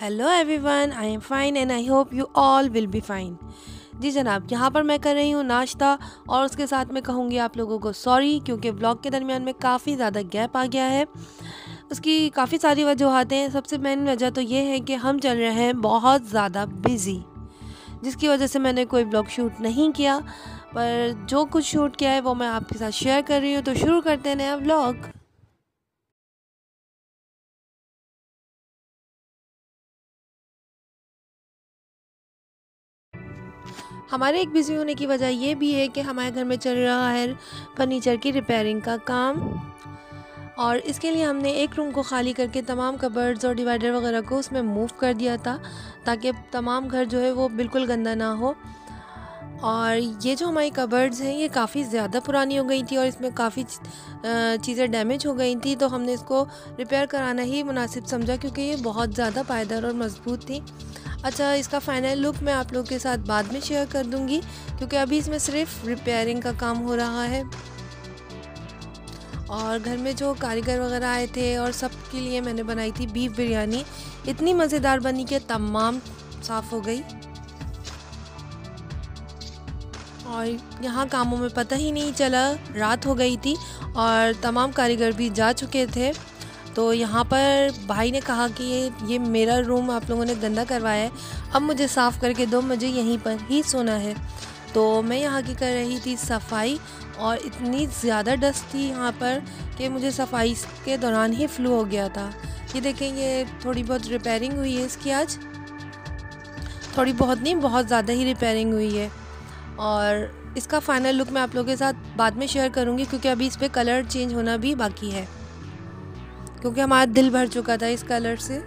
Hello everyone, I am fine and I hope you all will be fine. जी जनाब, यहाँ पर मैं कर रही हूँ नाश्ता और उसके साथ मैं कहूँगी आप लोगों को सॉरी क्योंकि ब्लॉग के दरमियान में काफ़ी ज़्यादा गैप आ गया है। उसकी काफ़ी सारी वजूहतें हैं। सबसे मेन वजह तो ये है कि हम चल रहे हैं बहुत ज़्यादा बिज़ी, जिसकी वजह से मैंने कोई ब्लॉग शूट नहीं किया, पर जो कुछ शूट किया है वो मैं आपके साथ शेयर कर रही हूँ। तो शुरू करते हैं नया ब्लॉग। हमारे एक बिज़ी होने की वजह ये भी है कि हमारे घर में चल रहा है फर्नीचर की रिपेयरिंग का काम, और इसके लिए हमने एक रूम को खाली करके तमाम कबर्ड्स और डिवाइडर वगैरह को उसमें मूव कर दिया था ताकि तमाम घर जो है वो बिल्कुल गंदा ना हो। और ये जो हमारी कबर्ड्स हैं ये काफ़ी ज़्यादा पुरानी हो गई थी और इसमें काफ़ी चीज़ें डैमेज हो गई थी, तो हमने इसको रिपेयर कराना ही मुनासिब समझा क्योंकि ये बहुत ज़्यादा पायदार और मज़बूत थी। अच्छा, इसका फ़ाइनल लुक मैं आप लोगों के साथ बाद में शेयर कर दूंगी क्योंकि अभी इसमें सिर्फ रिपेयरिंग का काम हो रहा है। और घर में जो कारीगर वगैरह आए थे और सब के लिए मैंने बनाई थी बीफ बिरयानी, इतनी मज़ेदार बनी कि तमाम साफ़ हो गई। और यहाँ कामों में पता ही नहीं चला, रात हो गई थी और तमाम कारीगर भी जा चुके थे। तो यहाँ पर भाई ने कहा कि ये मेरा रूम आप लोगों ने गंदा करवाया है, अब मुझे साफ़ करके दो, मुझे यहीं पर ही सोना है। तो मैं यहाँ की कर रही थी सफ़ाई और इतनी ज़्यादा डस्ट थी यहाँ पर कि मुझे सफ़ाई के दौरान ही फ्लू हो गया था। ये देखें, ये थोड़ी बहुत रिपेयरिंग हुई है इसकी आज, थोड़ी बहुत नहीं, बहुत ज़्यादा ही रिपेयरिंग हुई है। और इसका फ़ाइनल लुक मैं आप लोगों के साथ बाद में शेयर करूँगी क्योंकि अभी इस पर कलर चेंज होना भी बाकी है क्योंकि हमारा दिल भर चुका था इस कलर से।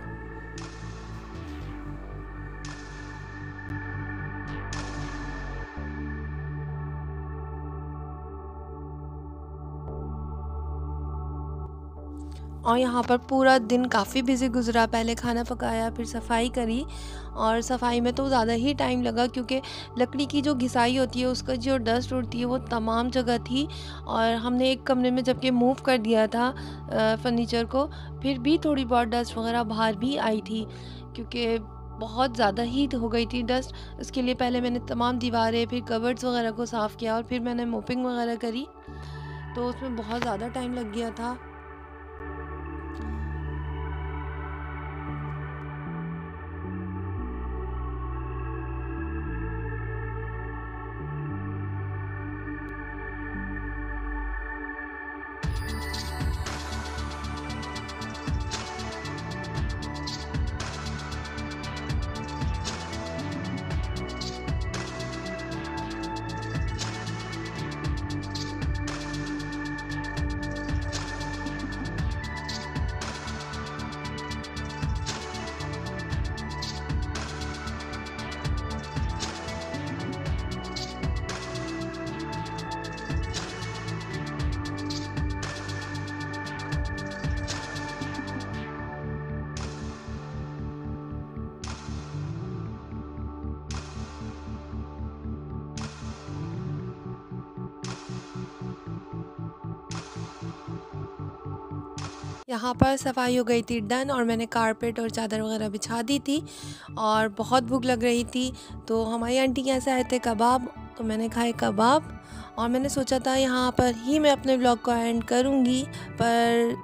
और यहाँ पर पूरा दिन काफ़ी बिजी गुजरा, पहले खाना पकाया फिर सफ़ाई करी, और सफ़ाई में तो ज़्यादा ही टाइम लगा क्योंकि लकड़ी की जो घिसाई होती है उसका जो डस्ट उड़ती है वो तमाम जगह थी। और हमने एक कमरे में जबकि मूव कर दिया था फर्नीचर को, फिर भी थोड़ी बहुत डस्ट वगैरह बाहर भी आई थी क्योंकि बहुत ज़्यादा ही हो गई थी डस्ट। उसके लिए पहले मैंने तमाम दीवारें फिर कवर्ड्स वगैरह को साफ़ किया और फिर मैंने मोपिंग वगैरह करी, तो उसमें बहुत ज़्यादा टाइम लग गया था। यहाँ पर सफाई हो गई थी डन, और मैंने कारपेट और चादर वगैरह बिछा दी थी। और बहुत भूख लग रही थी, तो हमारी आंटी यहाँ से आए थे कबाब, तो मैंने खाए कबाब। और मैंने सोचा था यहाँ पर ही मैं अपने ब्लॉग को एंड करूँगी, पर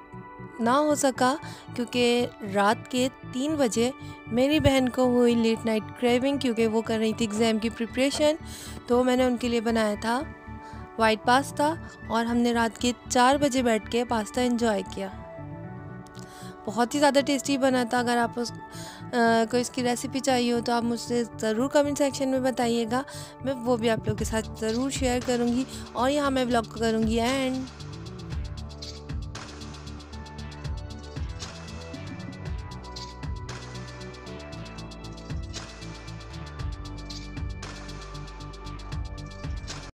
ना हो सका क्योंकि रात के 3 बजे मेरी बहन को हुई लेट नाइट क्रेविंग क्योंकि वो कर रही थी एग्ज़ाम की प्रिपरेशन। तो मैंने उनके लिए बनाया था वाइट पास्ता और हमने रात के 4 बजे बैठ के पास्ता एंजॉय किया। बहुत ही ज़्यादा टेस्टी बना था। अगर आप को इसकी रेसिपी चाहिए हो तो आप मुझसे ज़रूर कमेंट सेक्शन में बताइएगा, मैं वो भी आप लोगों के साथ ज़रूर शेयर करूँगी। और यहाँ मैं ब्लॉग करूँगी एंड